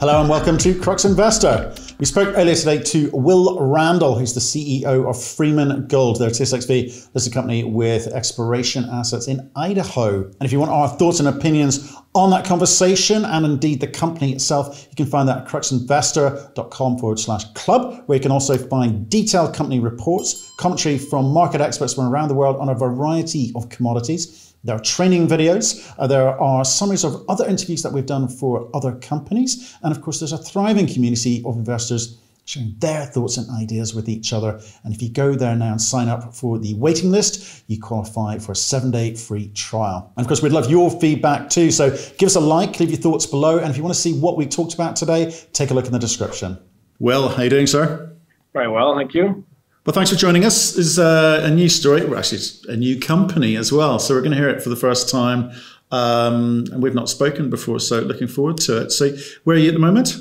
Hello and welcome to Crux Investor. We spoke earlier today to Will Randall, who's the CEO of Freeman Gold. They're a TSXV listed company with exploration assets in Idaho. And if you want our thoughts and opinions on that conversation and indeed the company itself, you can find that at cruxinvestor.com/club, where you can also find detailed company reports, commentary from market experts from around the world on a variety of commodities. There are training videos, there are summaries of other interviews that we've done for other companies. And of course, there's a thriving community of investors sharing their thoughts and ideas with each other. And if you go there now and sign up for the waiting list, you qualify for a 7-day free trial. And of course, we'd love your feedback too. So give us a like, leave your thoughts below. And if you want to see what we talked about today, take a look in the description. Well, how are you doing, sir? Very well, thank you. Well, thanks for joining us. This is a new story. Well, actually, it's a new company as well. So we're going to hear it for the first time. And we've not spoken before, so looking forward to it. So where are you at the moment?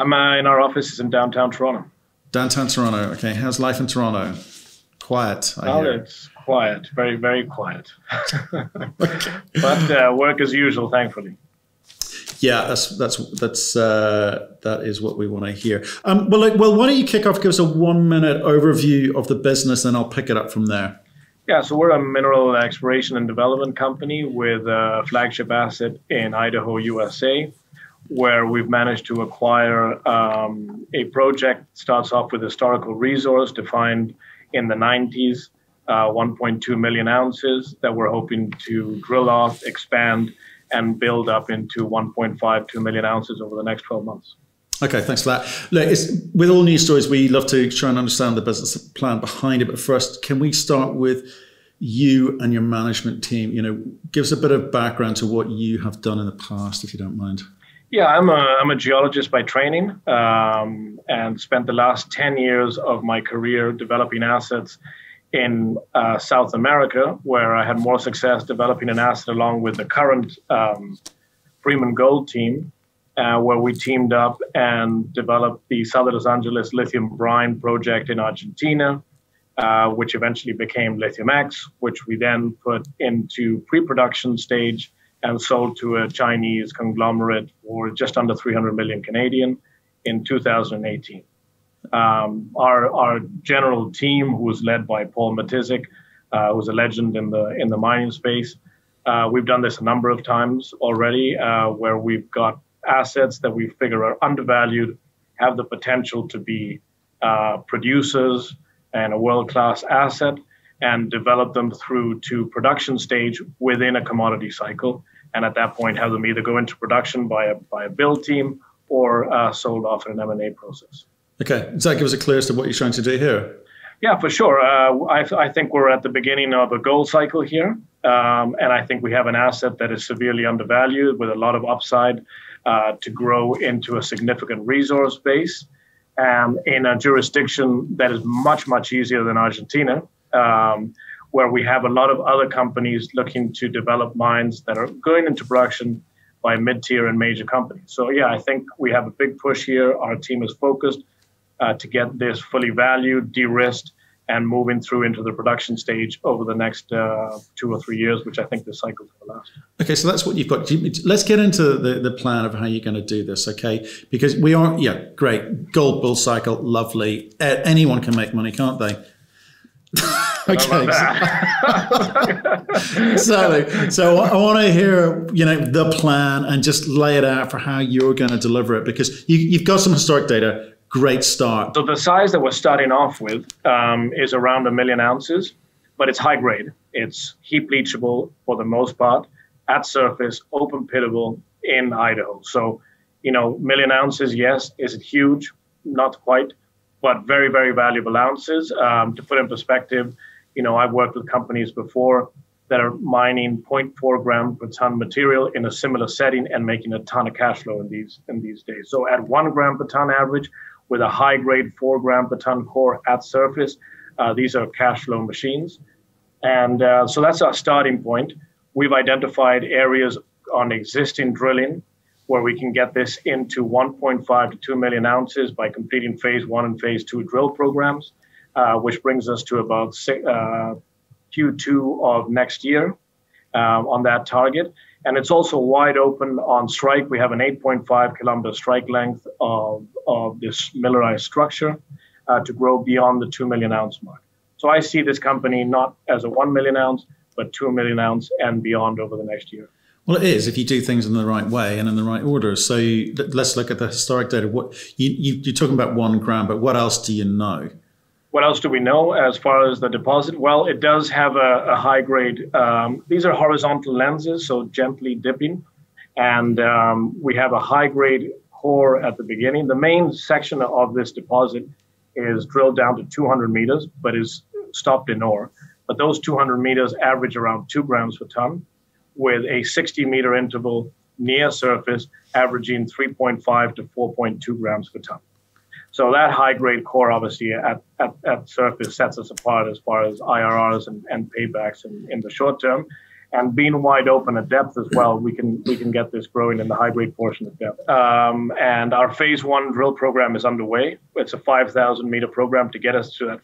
I'm in our offices in downtown Toronto. Downtown Toronto. Okay. How's life in Toronto? Quiet, I hear. It's quiet. Very, very quiet. Okay. But work as usual, thankfully. Yeah, that is what we want to hear. Well, why don't you kick off? Give us a 1-minute overview of the business, and I'll pick it up from there. Yeah, so we're a mineral exploration and development company with a flagship asset in Idaho, USA, where we've managed to acquire a project. Starts off with historical resource defined in the 90s, 1.2 million ounces that we're hoping to drill off, expand, and build up into 1.5, 2 million ounces over the next 12 months. Okay, thanks for that. Look, with all news stories, we love to try and understand the business plan behind it. But first, can we start with you and your management team? You know, give us a bit of background to what you have done in the past, if you don't mind. Yeah, I'm a geologist by training and spent the last 10 years of my career developing assets in South America, where I had more success developing an asset along with the current Freeman Gold team, where we teamed up and developed the Sal de Los Angeles lithium brine project in Argentina, which eventually became Lithium X, which we then put into pre-production stage and sold to a Chinese conglomerate for just under 300 million Canadian in 2018. Our general team, who was led by Paul Matysik, who's a legend in the mining space. We've done this a number of times already, where we've got assets that we figure are undervalued, have the potential to be producers and a world-class asset, and develop them through to production stage within a commodity cycle. And at that point, have them either go into production by a build team or sold off in an M&A process. Okay, does that give us a clue as to what you're trying to do here? Yeah, for sure. I think we're at the beginning of a gold cycle here, and I think we have an asset that is severely undervalued with a lot of upside to grow into a significant resource base in a jurisdiction that is much, much easier than Argentina, where we have a lot of other companies looking to develop mines that are going into production by mid-tier and major companies. So, yeah, I think we have a big push here. Our team is focused to get this fully valued, de-risked, and moving through into the production stage over the next 2 or 3 years, which I think this cycle will last. Okay, so that's what you've got. Let's get into the plan of how you're going to do this, okay? Because we are, yeah, great, gold bull cycle, lovely. Anyone can make money, can't they? Okay, so I want to hear, you know, the plan and just lay it out for how you're going to deliver it, because you've got some historic data. Great start. So the size that we're starting off with is around 1 million ounces, but it's high grade. It's heap leachable for the most part, at surface, open pittable in Idaho. So, you know, 1 million ounces, yes. Is it huge? Not quite, but very, very valuable ounces. To put in perspective, you know, I've worked with companies before that are mining 0.4 gram per ton material in a similar setting and making a ton of cash flow in these days. So at 1 gram per ton average, with a high-grade 4 gram per ton core at surface, these are cash flow machines. And so that's our starting point. We've identified areas on existing drilling where we can get this into 1.5 to 2 million ounces by completing phase 1 and phase 2 drill programs, which brings us to about Q2 of next year on that target. And it's also wide open on strike. We have an 8.5 kilometer strike length of this millerized structure to grow beyond the 2 million ounce mark. So I see this company not as a 1 million ounce, but 2 million ounce and beyond over the next year. Well, it is if you do things in the right way and in the right order. So let's look at the historic data. What you're talking about 1 gram, but what else do you know? What else do we know as far as the deposit? Well, it does have a high grade. These are horizontal lenses, so gently dipping. And we have a high grade core at the beginning. The main section of this deposit is drilled down to 200 meters, but is stopped in ore. But those 200 meters average around 2 grams per ton, with a 60-meter interval near surface averaging 3.5 to 4.2 grams per ton. So that high-grade core, obviously, at surface sets us apart as far as IRRs and paybacks in the short term. And being wide open at depth as well, we can get this growing in the high-grade portion of depth. And our phase one drill program is underway. It's a 5,000-meter program to get us to that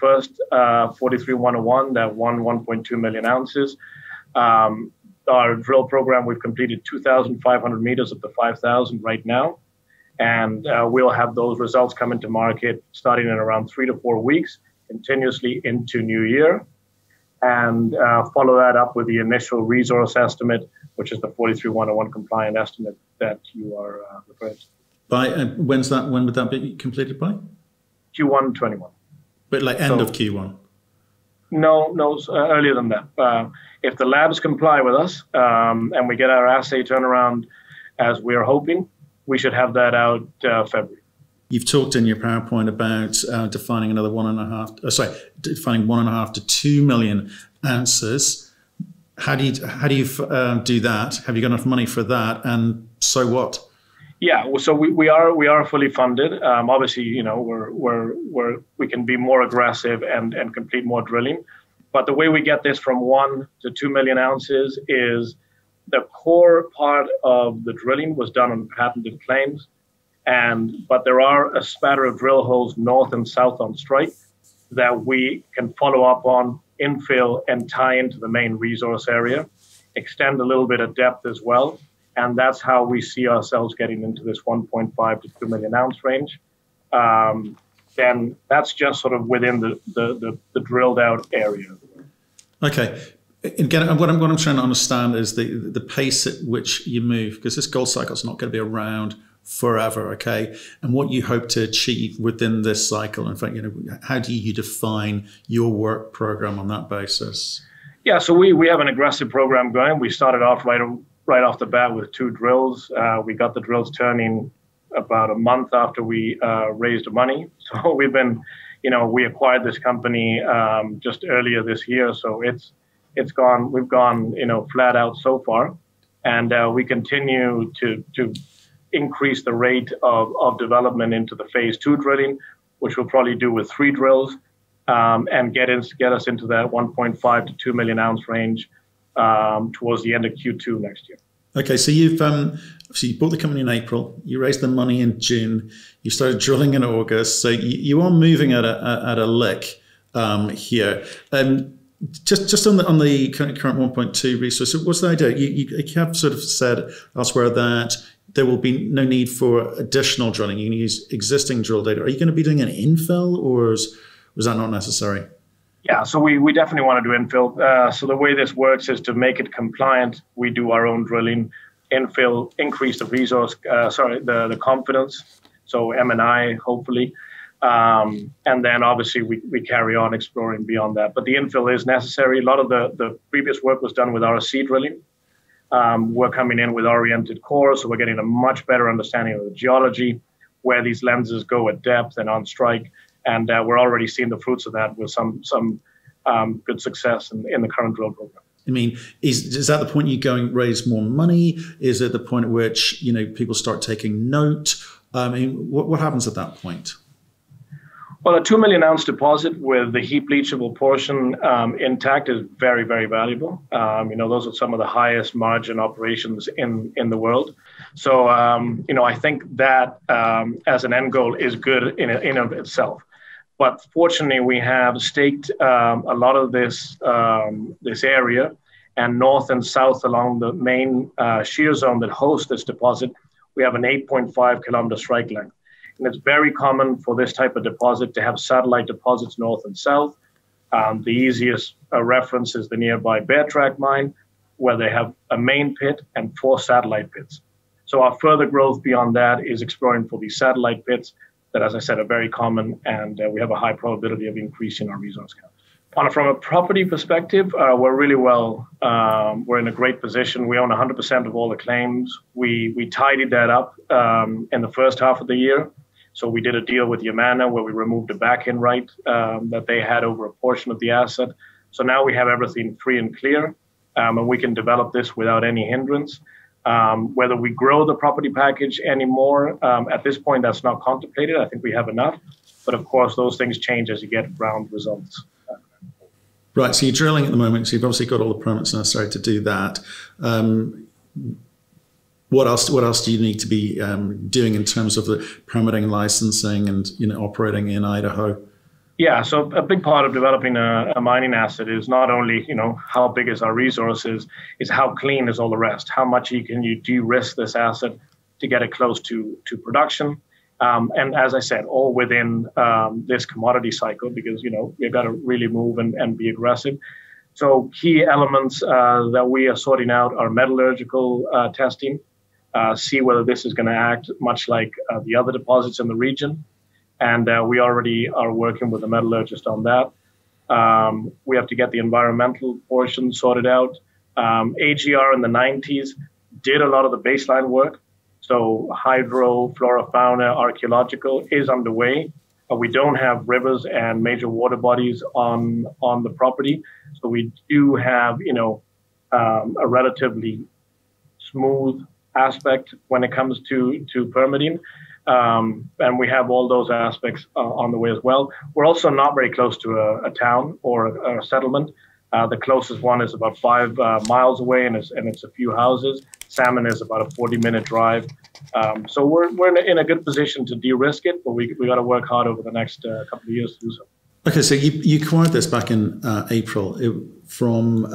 first 43-101, that 1.2 million ounces. Our drill program, we've completed 2,500 meters of the 5,000 right now. And we'll have those results come into market starting in around 3 to 4 weeks, continuously into New Year. And follow that up with the initial resource estimate, which is the 43-101 compliant estimate that you are referring to. When would that be completed by? Q1 21. But like end of Q1? No, earlier than that. If the labs comply with us and we get our assay turnaround as we're hoping, we should have that out February. You've talked in your PowerPoint about defining another 1.5 to 2 million ounces. How do you do that? Have you got enough money for that? And so what? Yeah, so we are fully funded. Obviously, you know, we can be more aggressive and complete more drilling. But the way we get this from 1 to 2 million ounces is the core part of the drilling was done on patented claims, but there are a spatter of drill holes north and south on strike that we can follow up on, infill, and tie into the main resource area, extend a little bit of depth as well. And that's how we see ourselves getting into this 1.5 to 2 million ounce range. Then that's just sort of within the drilled out area. Okay. Again, what I'm trying to understand is the pace at which you move, because this gold cycle is not going to be around forever, okay? And what you hope to achieve within this cycle. In fact, you know, how do you define your work program on that basis? Yeah, so we have an aggressive program going. We started off right off the bat with 2 drills. We got the drills turning about a month after we raised money. So we've been, you know, we acquired this company just earlier this year. So it's gone, we've gone, you know, flat out so far. And we continue to increase the rate of development into the phase 2 drilling, which we'll probably do with 3 drills and get us into that 1.5 to 2 million ounce range towards the end of Q2 next year. Okay, so you bought the company in April, you raised the money in June, you started drilling in August, so you are moving at a lick here. Just on the current 1.2 resource, what's the idea? You have sort of said elsewhere that there will be no need for additional drilling. You can use existing drill data. Are you going to be doing an infill, or was that not necessary? Yeah, so we definitely want to do infill. So the way this works is to make it compliant. We do our own drilling, infill, increase the resource, the confidence, so M&I hopefully. And then obviously we carry on exploring beyond that. But the infill is necessary. A lot of the previous work was done with RC drilling. We're coming in with oriented cores, so we're getting a much better understanding of the geology, where these lenses go at depth and on strike. And we're already seeing the fruits of that with some good success in the current drill program. I mean, is that the point you go and raise more money? Is it the point at which, you know, people start taking note? I mean, what happens at that point? Well, a 2 million ounce deposit with the heap leachable portion intact is very, very valuable. You know, those are some of the highest margin operations in the world. So, you know, I think that as an end goal is good in of itself. But fortunately, we have staked a lot of this area, and north and south along the main shear zone that hosts this deposit, we have an 8.5 kilometer strike length. And it's very common for this type of deposit to have satellite deposits north and south. The easiest reference is the nearby Bear Track mine, where they have a main pit and 4 satellite pits. So our further growth beyond that is exploring for these satellite pits that, as I said, are very common, and we have a high probability of increasing our resource count. From a property perspective, we're really well, we're in a great position. We own 100% of all the claims. We tidied that up in the first half of the year. So we did a deal with Yamana where we removed a back-end right that they had over a portion of the asset. So now we have everything free and clear, and we can develop this without any hindrance. Whether we grow the property package anymore, at this point, that's not contemplated. I think we have enough. But of course, those things change as you get ground results. Right, so you're drilling at the moment, so you've obviously got all the permits necessary to do that. What else do you need to be doing in terms of the permitting, licensing, and operating in Idaho? Yeah, so a big part of developing a mining asset is not only how big is our resources, is how clean is all the rest. How much can you de-risk this asset to get it close to production? And as I said, all within this commodity cycle, because we've got to really move and be aggressive. So key elements that we are sorting out are metallurgical testing, see whether this is going to act much like the other deposits in the region. And we already are working with a metallurgist on that. We have to get the environmental portion sorted out. AGR in the 90s did a lot of the baseline work. So hydro, flora, fauna, archaeological is underway. We don't have rivers and major water bodies on the property. So we do have, a relatively smooth aspect when it comes to permitting. And we have all those aspects on the way as well. We're also not very close to a town or a settlement. The closest one is about 5 miles away, and it's a few houses. Salmon is about a 40-minute drive. So we're in a good position to de-risk it, but we got to work hard over the next couple of years to do so. Okay, so you acquired this back in April from,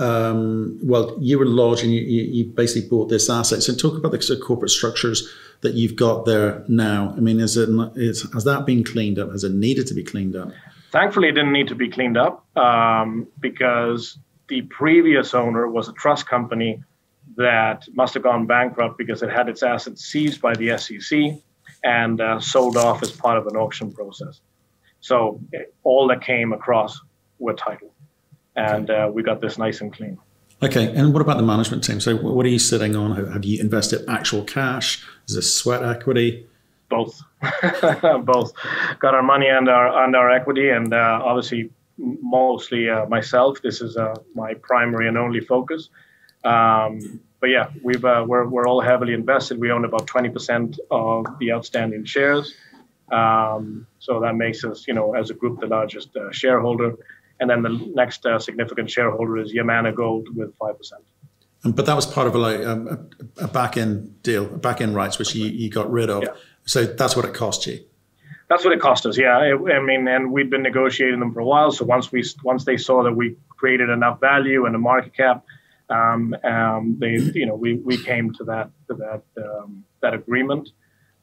well, you were lodged and you basically bought this asset. So talk about the sort of corporate structures that you've got there now. I mean, has that been cleaned up? Has it needed to be cleaned up? Thankfully, it didn't need to be cleaned up because the previous owner was a trust company that must have gone bankrupt because it had its assets seized by the SEC and sold off as part of an auction process. So all that came across were title, and we got this nice and clean. Okay, and what about the management team? So what are you sitting on? Have you invested actual cash? Is this sweat equity? Both, both. Got our money and our equity, and obviously mostly myself. This is my primary and only focus. But yeah, we're all heavily invested. We own about 20% of the outstanding shares, so that makes us, as a group, the largest shareholder. And then the next significant shareholder is Yamana Gold with 5%. But that was part of a back-end deal, back-end rights, which you got rid of. Yeah. So that's what it cost you. That's what it cost us. Yeah, I mean, and we'd been negotiating them for a while. So once they saw that we created enough value and a market cap, they we came to that agreement.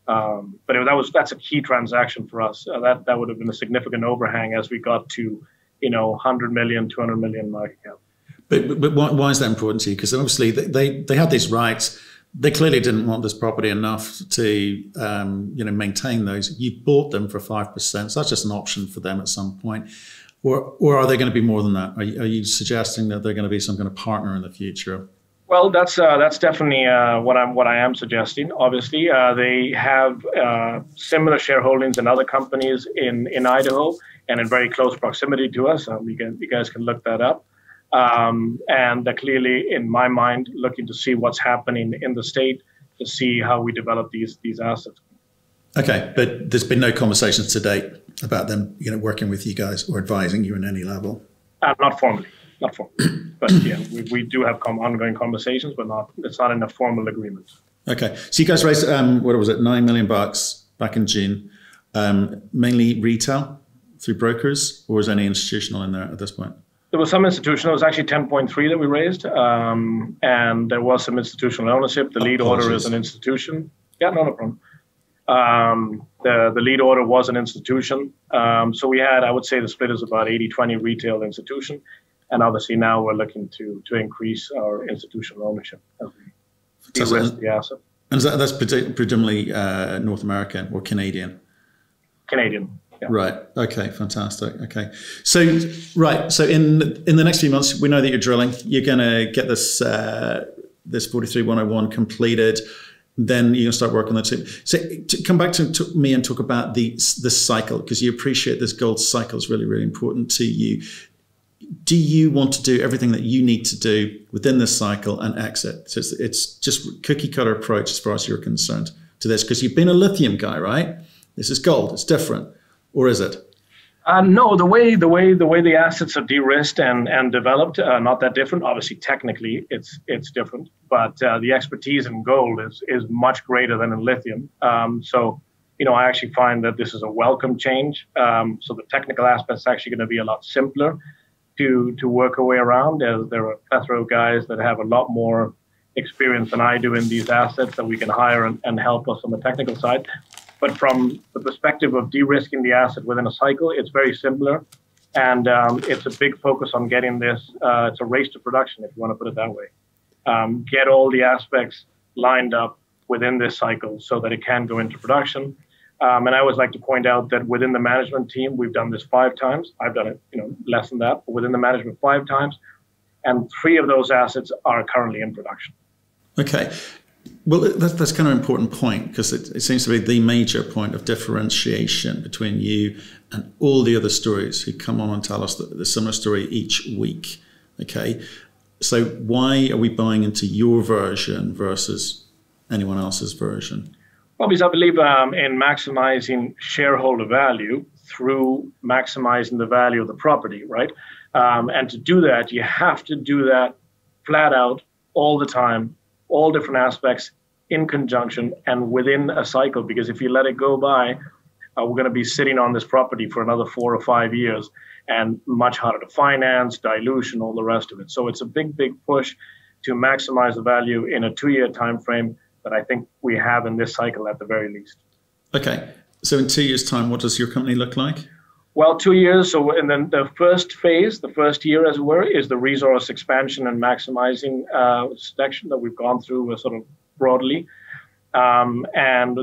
But that's a key transaction for us. That would have been a significant overhang as we got to 100 million, 200 million market cap. But why is that important to you? Because obviously they had these rights. They clearly didn't want this property enough to, maintain those. You bought them for 5%. So that's just an option for them at some point. Or are they going to be more than that? Are you suggesting that they're going to be some kind of partner in the future? Well, that's definitely what I am suggesting. Obviously, they have similar shareholdings in other companies in Idaho and in very close proximity to us. You guys can look that up. And they're clearly, in my mind, looking to see what's happening in the state to see how we develop these assets. Okay, but there's been no conversations to date about them, working with you guys or advising you in any level. Not formally, but yeah, we do have ongoing conversations, but it's not in a formal agreement. Okay, so you guys raised what was it, $9 million back in June, mainly retail through brokers, or is any institutional in there at this point? There was some institutional, it was actually 10.3 that we raised, and there was some institutional ownership. The lead order is an institution. Yeah, no problem. The lead order was an institution. So we had, I would say the split is about 80-20 retail institution. And obviously now we're looking to increase our institutional ownership as we de-risk the asset. And so that's predominantly North American or Canadian? Canadian. Yeah. Right. Okay. Fantastic. Okay. So, right. So in the next few months, we know that you're drilling. You're going to get this this 43-101 completed. Then you're going to start working on that too. So to come back to me and talk about the cycle, because you appreciate this gold cycle is really, really important to you. Do you want to do everything that you need to do within this cycle and exit? So it's just cookie cutter approach as far as you're concerned to this, because you've been a lithium guy, right? This is gold. It's different. Or is it? No, the way the assets are de-risked and developed, not that different. Obviously, technically, it's different, but the expertise in gold is much greater than in lithium. So, you know, I actually find that this is a welcome change. So the technical aspect is actually going to be a lot simpler to work our way around. There are a plethora of guys that have a lot more experience than I do in these assets that we can hire and help us on the technical side. But from the perspective of de-risking the asset within a cycle, it's very similar, and it's a big focus on getting this. It's a race to production, if you want to put it that way. Get all the aspects lined up within this cycle so that it can go into production. And I always like to point out that within the management team, we've done this 5 times. I've done it, you know, less than that, but within the management 5 times, and 3 of those assets are currently in production. Okay. Well, that's kind of an important point, because it seems to be the major point of differentiation between you and all the other stories who come on and tell us the similar story each week. Okay, so why are we buying into your version versus anyone else's version? Well, because I believe in maximizing shareholder value through maximizing the value of the property, right? And to do that, you have to do that flat out all the time, all different aspects in conjunction and within a cycle, because if you let it go by, we're going to be sitting on this property for another 4 or 5 years, and much harder to finance, dilution, all the rest of it. So it's a big, big push to maximize the value in a 2-year time frame that I think we have in this cycle at the very least. Okay. So in 2 years' time, what does your company look like? Well, 2 years. So, and then the first phase, the first year, as it were, is the resource expansion and maximizing selection that we've gone through sort of broadly. And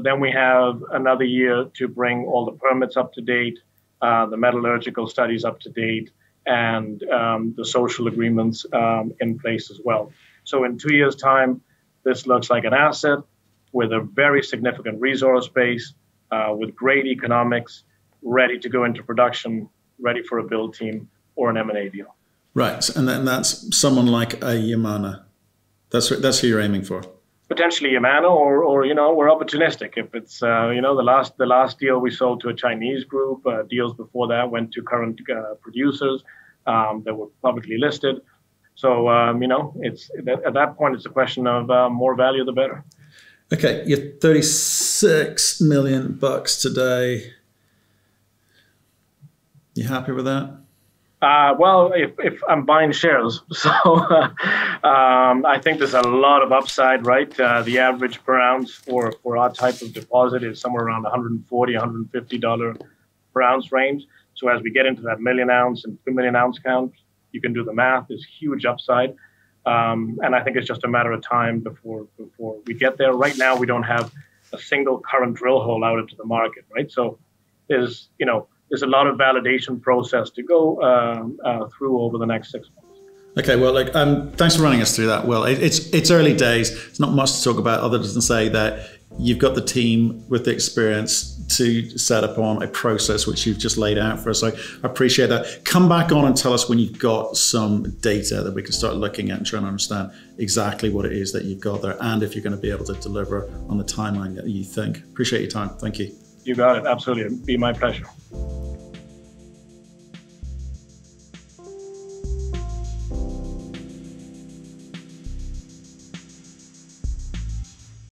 then we have another year to bring all the permits up to date, the metallurgical studies up to date, and the social agreements in place as well. So in 2 years' time, this looks like an asset with a very significant resource base, with great economics, ready to go into production, ready for a build team or an M&A deal. Right, and then that's someone like a Yamana. That's who you're aiming for. Potentially Yamana, or you know, we're opportunistic. If it's you know, the last deal we sold to a Chinese group, deals before that went to current producers that were publicly listed. So you know, it's at that point it's a question of more value the better. Okay, you're $36 million today. You happy with that? Well, if I'm buying shares, so I think there's a lot of upside, right? The average per ounce for our type of deposit is somewhere around $140, $150 per ounce range. So as we get into that 1 million ounce and 2 million ounce count, you can do the math. There's huge upside, and I think it's just a matter of time before we get there. Right now, we don't have a single current drill hole out into the market, right? So there's, you know, there's a lot of validation process to go through over the next 6 months. Okay, well, like, thanks for running us through that, Will. It's early days. It's not much to talk about other than say that you've got the team with the experience to set up on a process which you've just laid out for us. I appreciate that. Come back on and tell us when you've got some data that we can start looking at and trying to understand exactly what it is that you've got there and if you're going to be able to deliver on the timeline that you think. Appreciate your time. Thank you. You got it. Absolutely. It'd be my pleasure.